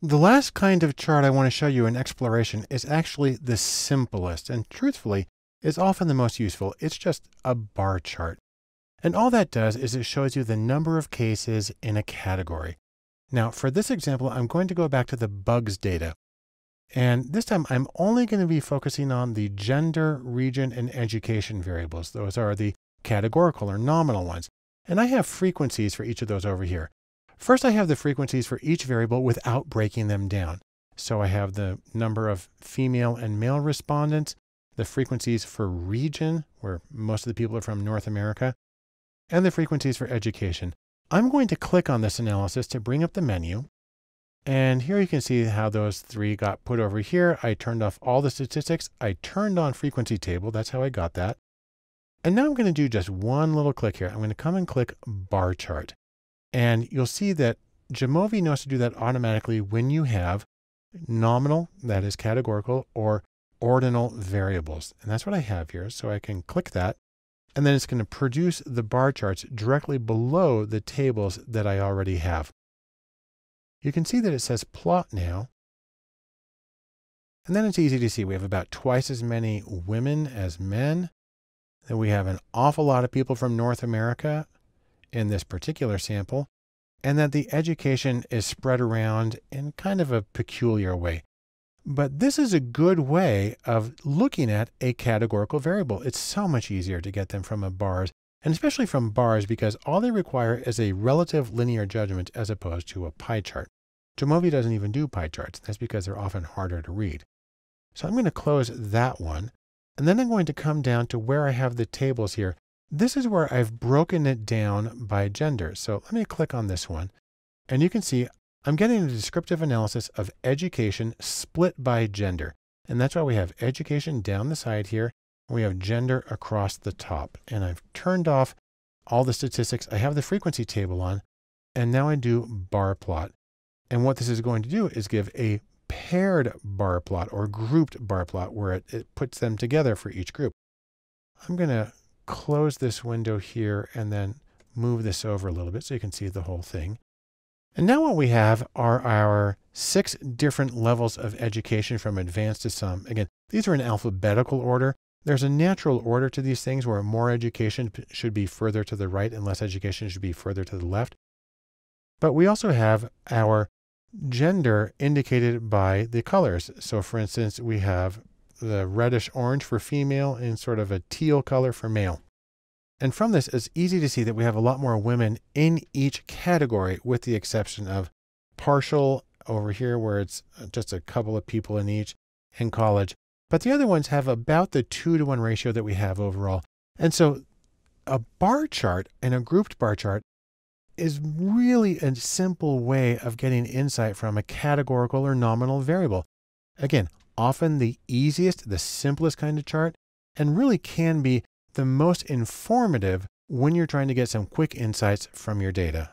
The last kind of chart I want to show you in exploration is actually the simplest, and truthfully is often the most useful. It's just a bar chart. And all that does is it shows you the number of cases in a category. Now for this example, I'm going to go back to the bugs data. And this time I'm only going to be focusing on the gender, region, and education variables. Those are the categorical or nominal ones. And I have frequencies for each of those over here. First, I have the frequencies for each variable without breaking them down. So I have the number of female and male respondents, the frequencies for region, where most of the people are from North America, and the frequencies for education. I'm going to click on this analysis to bring up the menu. And here you can see how those three got put over here. I turned off all the statistics. I turned on frequency table. That's how I got that. And now I'm going to do just one little click here. I'm going to come and click bar chart. And you'll see that Jamovi knows to do that automatically when you have nominal, that is categorical, or ordinal variables. And that's what I have here. So I can click that. And then it's going to produce the bar charts directly below the tables that I already have. You can see that it says plot now. And then it's easy to see. We have about twice as many women as men. Then we have an awful lot of people from North America in this particular sample, and that the education is spread around in kind of a peculiar way. But this is a good way of looking at a categorical variable. It's so much easier to get them from a bars, and especially from bars, because all they require is a relative linear judgment as opposed to a pie chart. Jamovi doesn't even do pie charts. That's because they're often harder to read. So I'm going to close that one, and then I'm going to come down to where I have the tables here. This is where I've broken it down by gender. So let me click on this one, and you can see I'm getting a descriptive analysis of education split by gender. And that's why we have education down the side here, and we have gender across the top. And I've turned off all the statistics. I have the frequency table on, and now I do bar plot. And what this is going to do is give a paired bar plot or grouped bar plot where it puts them together for each group. I'm going to close this window here and then move this over a little bit so you can see the whole thing. And now what we have are our 6 different levels of education from advanced to some. Again, these are in alphabetical order. There's a natural order to these things where more education should be further to the right and less education should be further to the left. But we also have our gender indicated by the colors. So for instance, we have the reddish orange for female and sort of a teal color for male. And from this, it's easy to see that we have a lot more women in each category, with the exception of partial over here where it's just a couple of people in each, and college. But the other ones have about the 2-to-1 ratio that we have overall. And so a bar chart and a grouped bar chart is really a simple way of getting insight from a categorical or nominal variable. Again, often the easiest, the simplest kind of chart, and really can be the most informative when you're trying to get some quick insights from your data.